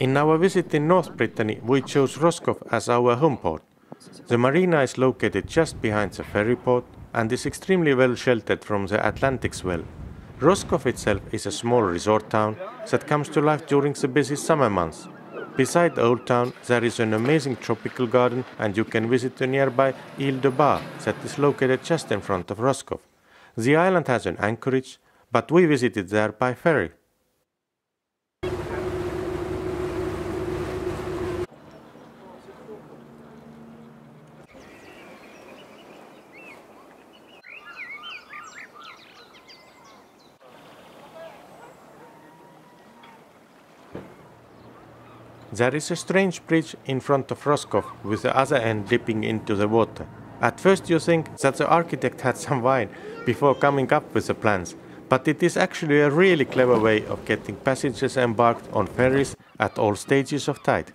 In our visit in North Brittany, we chose Roscoff as our home port. The marina is located just behind the ferry port and is extremely well sheltered from the Atlantic swell. Roscoff itself is a small resort town that comes to life during the busy summer months. Beside Old Town, there is an amazing tropical garden, and you can visit the nearby Île de Batz that is located just in front of Roscoff. The island has an anchorage, but we visited there by ferry. There is a strange bridge in front of Roscoff with the other end dipping into the water. At first you think that the architect had some wine before coming up with the plans, but it is actually a really clever way of getting passengers embarked on ferries at all stages of tide.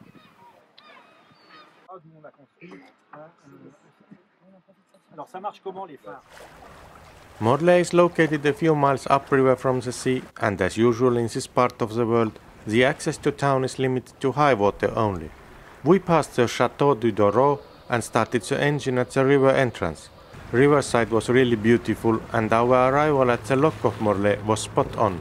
Morlaix is located a few miles upriver from the sea, and as usual in this part of the world, the access to town is limited to high water only. We passed the Château du Taureau and started the engine at the river entrance. Riverside was really beautiful, and our arrival at the lock of Morlaix was spot on.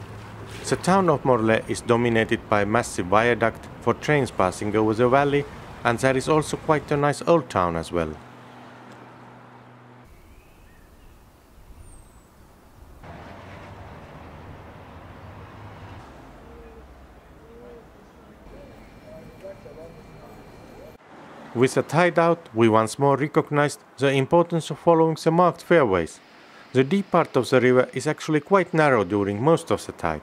The town of Morlaix is dominated by a massive viaduct for trains passing over the valley, and there is also quite a nice old town as well. With the tide out, we once more recognized the importance of following the marked fairways. The deep part of the river is actually quite narrow during most of the tide.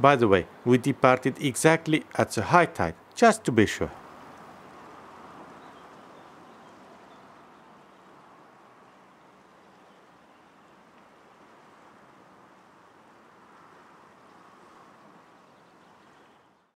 By the way, we departed exactly at the high tide, just to be sure.